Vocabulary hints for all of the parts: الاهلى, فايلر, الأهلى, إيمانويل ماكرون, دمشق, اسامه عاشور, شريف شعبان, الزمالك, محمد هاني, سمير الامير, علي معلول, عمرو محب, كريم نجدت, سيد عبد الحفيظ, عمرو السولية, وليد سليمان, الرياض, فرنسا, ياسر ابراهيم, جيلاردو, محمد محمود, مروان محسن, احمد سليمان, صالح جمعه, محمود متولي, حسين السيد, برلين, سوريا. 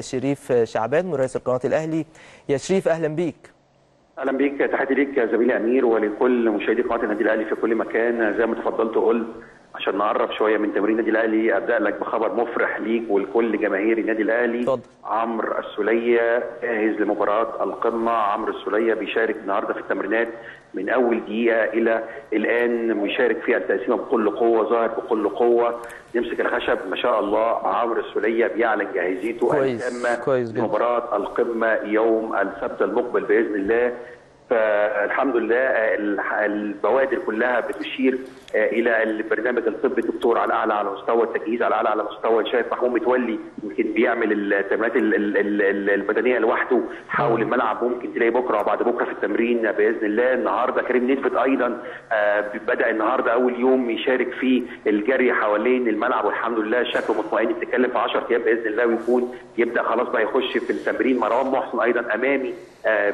شريف شعبان رئيس قناة الأهلي. يا شريف أهلا بيك. أهلا بيك، تحياتي ليك يا زميلي أمير ولكل مشاهدي قناة النادي الأهلي في كل مكان. زي ما اتفضلت وقلت عشان نعرف شوية من تمرين النادي الأهلي أبدأ لك بخبر مفرح ليك ولكل جماهير النادي الأهلي. عمرو السولية جاهز لمباراة القمة. عمرو السولية بيشارك النهارده في التمرينات من أول دقيقة إلى الآن، ويشارك فيها التقسيمة بكل قوة، ظاهر بكل قوة، يمسك الخشب ما شاء الله. عمرو السولية بيعلن جاهزيته التامة لمباراة القمة يوم السبت المقبل بإذن الله. فالحمد لله البوادر كلها بتشير الى البرنامج الطبي الدكتور على اعلى على مستوى التجهيز، على اعلى على مستوى. شايف محمود متولي يمكن بيعمل التمرينات البدنيه لوحده حول الملعب، ممكن تلاقي بكره وبعد بكره في التمرين باذن الله. النهارده كريم نجدت ايضا بدا النهارده اول يوم يشارك في الجري حوالين الملعب، والحمد لله شكله مطمئن. بتتكلم في 10 ايام باذن الله ويكون يبدا خلاص بقى يخش في التمرين. مروان محسن ايضا امامي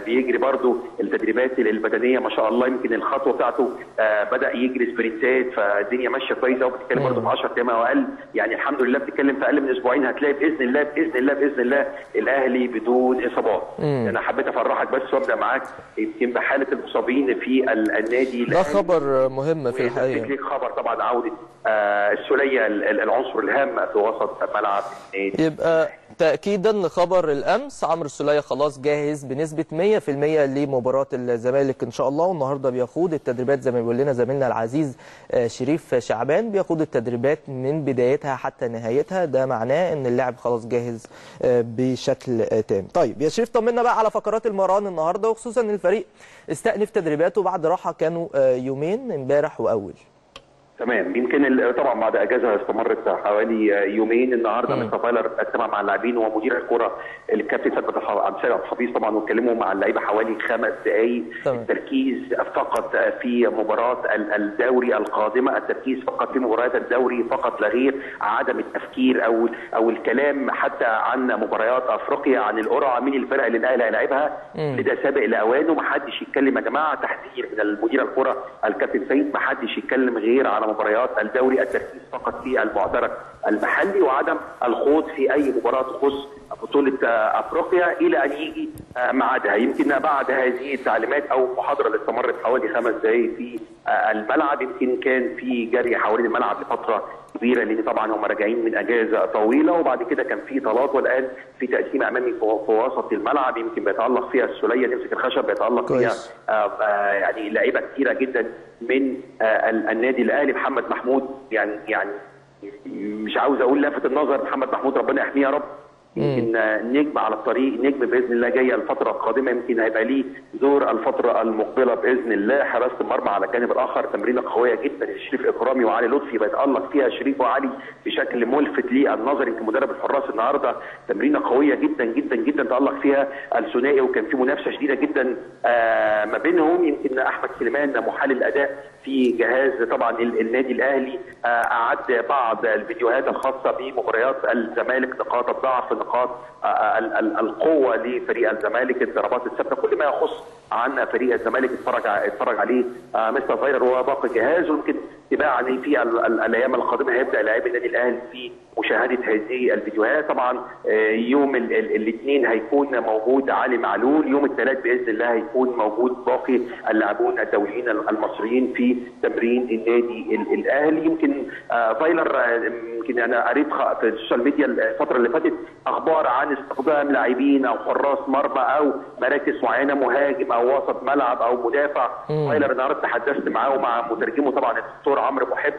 بيجري برده التدريبات البدنيه ما شاء الله، يمكن الخطوه بتاعته بدا يجري سبرنتات، فالدنيا ماشيه كويسه. وبتتكلم برده في 10 ايام او اقل، يعني الحمد لله بتتكلم في اقل من اسبوعين هتلاقي باذن الله الاهلي بدون اصابات. انا حبيت افرحك بس وابدا معاك يمكن بحاله المصابين في النادي ده خبر مهم في الحقيقه. ليك خبر طبعا عوده السوليه العنصر الهام في وسط ملعب النادي. يبقى تاكيدا خبر الامس عمرو السوليه خلاص جاهز بنسبه 100% لمباراه الزمالك ان شاء الله. والنهارده بيخوض التدريبات زي ما بيقول لنا زميلنا العزيز شريف شعبان، بيخوض التدريبات من بدايتها حتى نهايتها، ده معناه ان اللاعب خلاص جاهز بشكل تام. طيب يا شريف طمنا بقى على فقرات المران النهارده، وخصوصا ان الفريق استأنف تدريباته بعد راحه كانوا يومين امبارح واول. تمام، يمكن طبعا بعد اجازه استمرت حوالي يومين. النهارده مستر فايلر اجتمع مع اللاعبين ومدير الكره الكابتن سيد عبد الحفيظ طبعا، واتكلموا مع اللعيبه حوالي 5 دقائق. التركيز فقط في مباراه الدوري القادمه، التركيز فقط في مباريات الدوري فقط لا غير، عدم التفكير او الكلام حتى عن مباريات افريقيا، عن القرعه مين الفرق اللي الاهلي هيلاعبها لده سابق لاوانه. ما حدش يتكلم يا جماعه، تحذير من المدير الكره الكابتن سيد، ما حدش يتكلم غير على مباريات الدوري، التركيز فقط في المعترك المحلي وعدم الخوض في اي مباراه تخص بطوله افريقيا الى ان يجي ميعادها. يمكن بعد هذه التعليمات او محاضره اللي استمرت حوالي 5 دقائق في الملعب، يمكن كان في جري حوالين الملعب لفتره كبيره لان طبعا هم راجعين من اجازه طويله، وبعد كده كان في طلات، والان في تقسيم امامي في وسط الملعب يمكن بيتالق فيها السوليه تمسك الخشب، بيتالق فيها يعني لعيبه كثيره جدا من النادي الاهلي. محمد محمود يعني مش عاوز اقول لافت النظر، محمد محمود ربنا يحميه يا رب، يمكن نجم على الطريق، نجم باذن الله جايه الفتره القادمه، يمكن هيبقى ليه دور الفتره المقبله باذن الله. حراسه المرمى على الجانب الاخر تمرينه قويه جدا لشريف اكرامي وعلي لطفي، بيتالق فيها شريف وعلي بشكل ملفت للنظر. يمكن مدرب الحراس النهارده تمرينه قويه جدا جدا جدا تالق فيها الثنائي، وكان في منافسه شديده جدا ما بينهم. يمكن احمد سليمان محلل الاداء في جهاز طبعا النادي الاهلي اعد بعض الفيديوهات الخاصه بمباريات الزمالك، نقاط الضعف، نقاط القوه لفريق الزمالك، الضربات الثابته، كل ما يخص عن فريق الزمالك اتفرج عليه مستر فايلر وباقي الجهاز. ويمكن تباعا في الايام القادمه هيبدا لاعبي النادي الاهلي في مشاهده هذه الفيديوهات. طبعا يوم الاثنين هيكون موجود علي معلول، يوم الثلاث باذن الله هيكون موجود باقي اللاعبون الدوليين المصريين في تمرين النادي الاهلي. يمكن فايلر يمكن انا قريت في السوشيال ميديا الفتره اللي فاتت اخبار عن استخدام لاعبين او حراس مرمى او مراكز معينه، مهاجم او وسط ملعب او مدافع. فايلر النهارده تحدثت معاه ومع مترجمه طبعا الدكتور عمرو محب،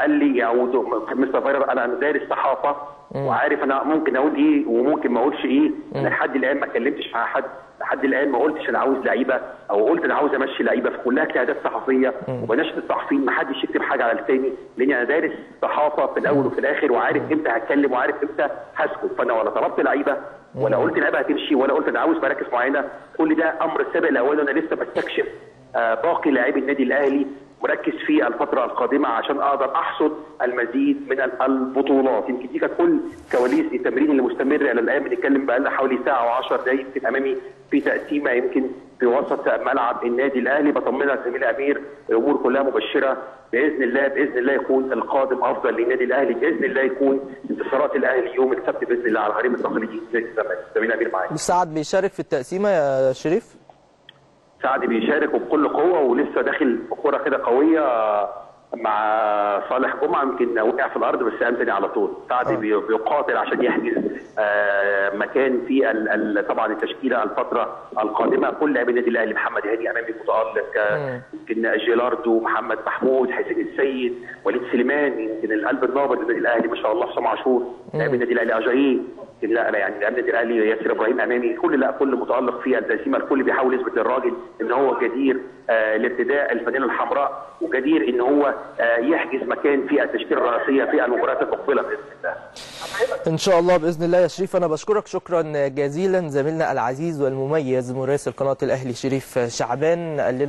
قال لي او مستر فايلر انا دارس صحافه وعارف انا ممكن اقول ايه وممكن ما اقولش ايه. انا لحد الان ما اتكلمتش مع حد، لحد الان ما قلتش انا عاوز لعيبه او قلت انا عاوز امشي لعيبه، فكلها قيادات صحفيه وبلاش الصحفيين، ما حدش يكتب حاجه على الثاني، لان انا دارس صحافه في الاول وفي الاخر، وعارف امتى هتكلم وعارف امتى هسكت. فانا ولا طلبت لعيبه ولا قلت لعيبه هتمشي ولا قلت انا عاوز مراكز معينه، كل ده امر سابق لاوانه. انا لسه بستكشف باقي لاعبي النادي الاهلي مركز فيه الفتره القادمه عشان اقدر احصد المزيد من البطولات. يمكن دي كانت كل كواليس التمرين اللي مستمر الى الان، بنتكلم بقى لنا حوالي ساعه و10 دقائق امامي في تقسيمه يمكن في وسط ملعب النادي الاهلي. بطمنها سمير الامير، الامور كلها مبشره باذن الله. باذن الله يكون القادم افضل للنادي الاهلي، باذن الله يكون انتصارات الاهلي يوم السبت باذن الله على الهرم التقليدي في الزمالك. سمير الامير معاك. سعد بيشارك في التقسيمه يا شريف؟ سعد بيشارك وبكل قوه، ولسه داخل بكره كده قويه مع صالح جمعه، يمكن وقع في الارض بس قام تاني على طول. سعد بيقاتل عشان يحجز مكان في طبعا التشكيله الفتره القادمه. كل لاعبي النادي الاهلي، محمد هاني امامي متالق، يمكن جيلاردو، محمد محمود، حسين السيد، وليد سليمان، يمكن القلب النابض للنادي الاهلي ما شاء الله اسامه عاشور، لاعبي النادي الاهلي اجاييه، لا انا يعني النادي الاهلي ياسر ابراهيم امامي. كل لا كل متالق في التقسيمه، الكل بيحاول يثبت للراجل ان هو جدير لارتداء الفانيله الحمراء وجدير ان هو يحجز مكان في التشكيله الرئيسيه في المباريات المقبله باذن الله. ان شاء الله باذن الله يا شريف. انا بشكرك شكرا جزيلا زميلنا العزيز والمميز مراسل قناه الاهلي شريف شعبان، قال لنا